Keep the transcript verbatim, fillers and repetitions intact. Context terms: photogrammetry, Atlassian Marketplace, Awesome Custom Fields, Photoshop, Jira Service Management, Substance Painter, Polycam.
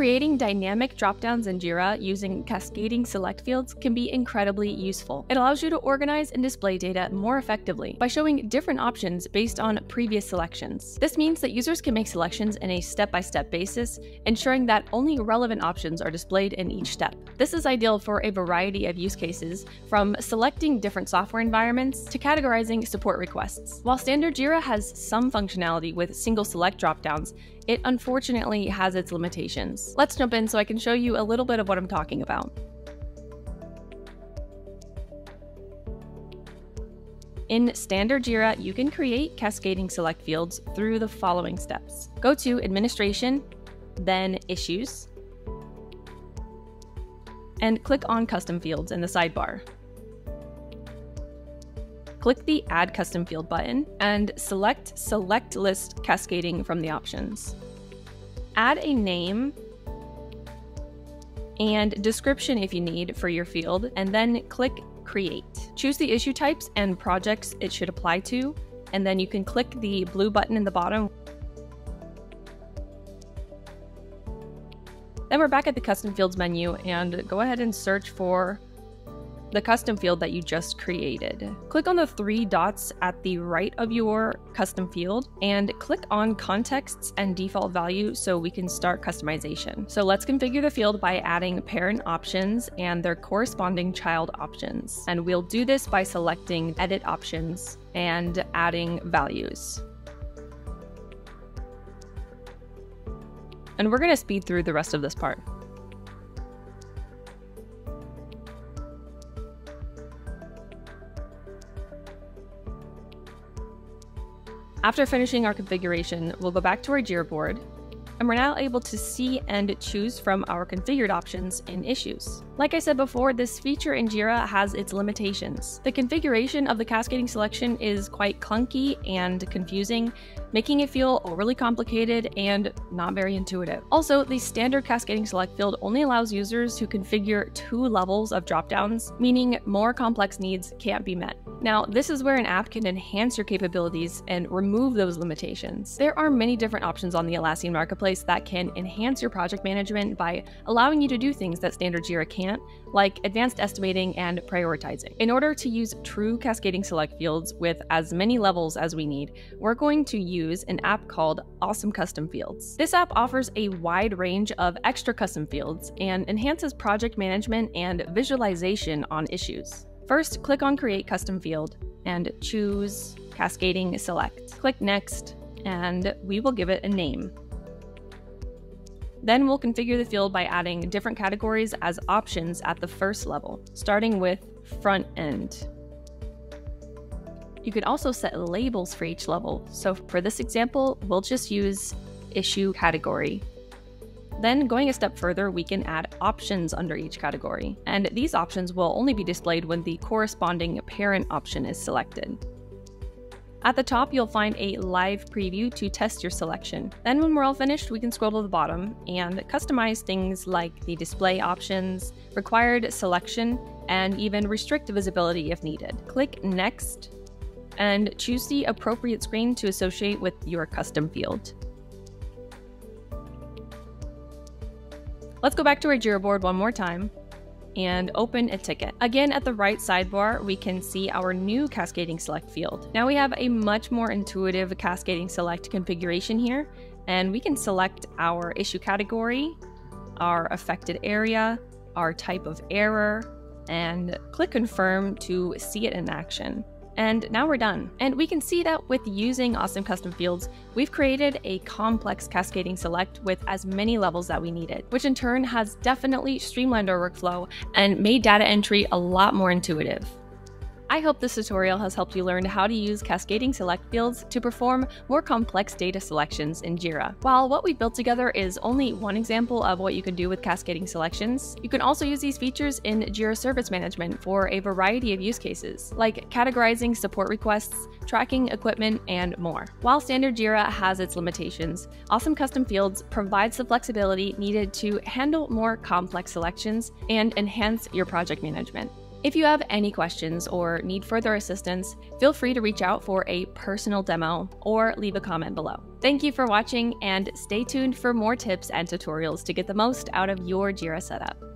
Creating dynamic dropdowns in Jira using cascading select fields can be incredibly useful. It allows you to organize and display data more effectively by showing different options based on previous selections. This means that users can make selections in a step-by-step basis, ensuring that only relevant options are displayed in each step. This is ideal for a variety of use cases, from selecting different software environments to categorizing support requests. While standard Jira has some functionality with single select dropdowns, it unfortunately has its limitations. Let's jump in so I can show you a little bit of what I'm talking about. In standard Jira, you can create cascading select fields through the following steps. Go to Administration, then Issues, and click on Custom Fields in the sidebar. Click the Add Custom Field button and select Select List Cascading from the options. Add a name and description if you need for your field, and then click Create. Choose the issue types and projects it should apply to, and then you can click the blue button in the bottom. Then we're back at the Custom Fields menu, and go ahead and search for the custom field that you just created. Click on the three dots at the right of your custom field and click on Contexts and Default Value so we can start customization. So let's configure the field by adding parent options and their corresponding child options. And we'll do this by selecting Edit Options and adding values. And we're gonna speed through the rest of this part. After finishing our configuration, we'll go back to our Jira board, and we're now able to see and choose from our configured options in Issues. Like I said before, this feature in Jira has its limitations. The configuration of the cascading selection is quite clunky and confusing, making it feel overly complicated and not very intuitive. Also, the standard cascading select field only allows users to configure two levels of dropdowns, meaning more complex needs can't be met. Now, this is where an app can enhance your capabilities and remove those limitations. There are many different options on the Atlassian Marketplace that can enhance your project management by allowing you to do things that standard Jira can't, like advanced estimating and prioritizing. In order to use true cascading select fields with as many levels as we need, we're going to use an app called Awesome Custom Fields. This app offers a wide range of extra custom fields and enhances project management and visualization on Issues. First, click on Create Custom Field and choose Cascading Select. Click Next, and we will give it a name. Then we'll configure the field by adding different categories as options at the first level, starting with Front End. You can also set labels for each level. So for this example, we'll just use Issue Category. Then, going a step further, we can add options under each category, and these options will only be displayed when the corresponding parent option is selected. At the top, you'll find a live preview to test your selection. Then when we're all finished, we can scroll to the bottom and customize things like the display options, required selection, and even restrict visibility if needed. Click Next and choose the appropriate screen to associate with your custom field. Let's go back to our Jira board one more time and open a ticket. Again, at the right sidebar, we can see our new cascading select field. Now we have a much more intuitive cascading select configuration here, and we can select our issue category, our affected area, our type of error, and click Confirm to see it in action. And now we're done. And we can see that with using Awesome Custom Fields, we've created a complex cascading select with as many levels that we needed, which in turn has definitely streamlined our workflow and made data entry a lot more intuitive. I hope this tutorial has helped you learn how to use cascading select fields to perform more complex data selections in Jira. While what we've built together is only one example of what you can do with cascading selections, you can also use these features in Jira Service Management for a variety of use cases, like categorizing support requests, tracking equipment, and more. While standard Jira has its limitations, Awesome Custom Fields provides the flexibility needed to handle more complex selections and enhance your project management. If you have any questions or need further assistance, feel free to reach out for a personal demo or leave a comment below. Thank you for watching, and stay tuned for more tips and tutorials to get the most out of your Jira setup.